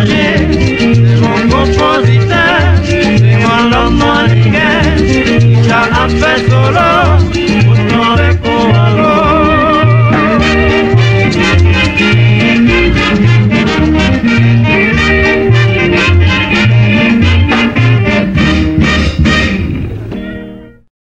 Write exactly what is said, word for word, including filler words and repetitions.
Será